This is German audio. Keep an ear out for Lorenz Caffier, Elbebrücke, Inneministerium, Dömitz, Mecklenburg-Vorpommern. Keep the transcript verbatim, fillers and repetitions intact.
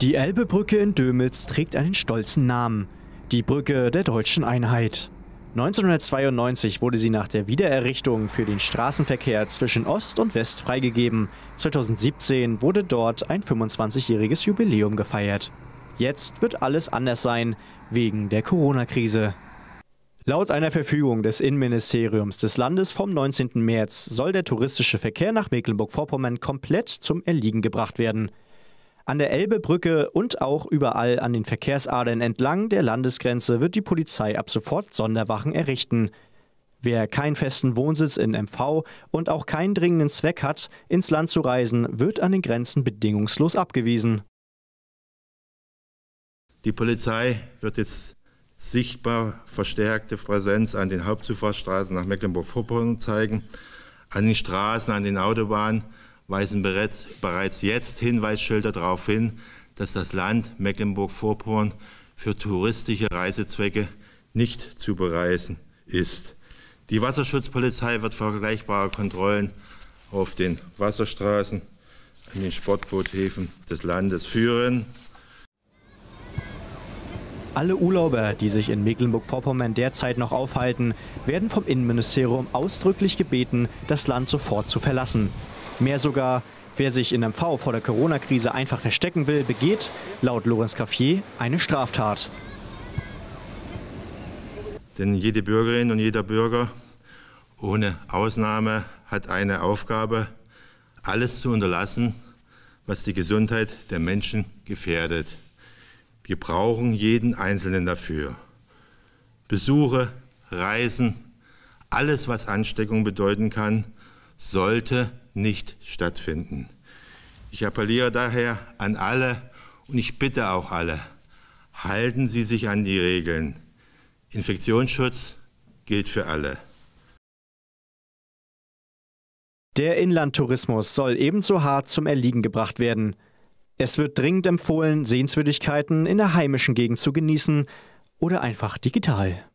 Die Elbebrücke in Dömitz trägt einen stolzen Namen, die Brücke der deutschen Einheit. neunzehnhundertzweiundneunzig wurde sie nach der Wiedererrichtung für den Straßenverkehr zwischen Ost und West freigegeben. zweitausendsiebzehn wurde dort ein fünfundzwanzigjähriges Jubiläum gefeiert. Jetzt wird alles anders sein, wegen der Corona-Krise. Laut einer Verfügung des Innenministeriums des Landes vom neunzehnten März soll der touristische Verkehr nach Mecklenburg-Vorpommern komplett zum Erliegen gebracht werden. An der Elbebrücke und auch überall an den Verkehrsadern entlang der Landesgrenze wird die Polizei ab sofort Sonderwachen errichten. Wer keinen festen Wohnsitz in M V und auch keinen dringenden Zweck hat, ins Land zu reisen, wird an den Grenzen bedingungslos abgewiesen. Die Polizei wird jetzt sichtbar verstärkte Präsenz an den Hauptzufahrstraßen nach Mecklenburg-Vorpommern zeigen, an den Straßen, an den Autobahnen, weisen bereits, bereits jetzt Hinweisschilder darauf hin, dass das Land Mecklenburg-Vorpommern für touristische Reisezwecke nicht zu bereisen ist. Die Wasserschutzpolizei wird vergleichbare Kontrollen auf den Wasserstraßen, an den Sportboothäfen des Landes führen. Alle Urlauber, die sich in Mecklenburg-Vorpommern derzeit noch aufhalten, werden vom Innenministerium ausdrücklich gebeten, das Land sofort zu verlassen. Mehr sogar, wer sich in M V vor der Corona-Krise einfach verstecken will, begeht, laut Lorenz Caffier, eine Straftat. Denn jede Bürgerin und jeder Bürger ohne Ausnahme hat eine Aufgabe, alles zu unterlassen, was die Gesundheit der Menschen gefährdet. Wir brauchen jeden Einzelnen dafür. Besuche, Reisen, alles, was Ansteckung bedeuten kann, sollte nicht stattfinden. Ich appelliere daher an alle und ich bitte auch alle, halten Sie sich an die Regeln. Infektionsschutz gilt für alle. Der Inlandtourismus soll ebenso hart zum Erliegen gebracht werden. Es wird dringend empfohlen, Sehenswürdigkeiten in der heimischen Gegend zu genießen oder einfach digital.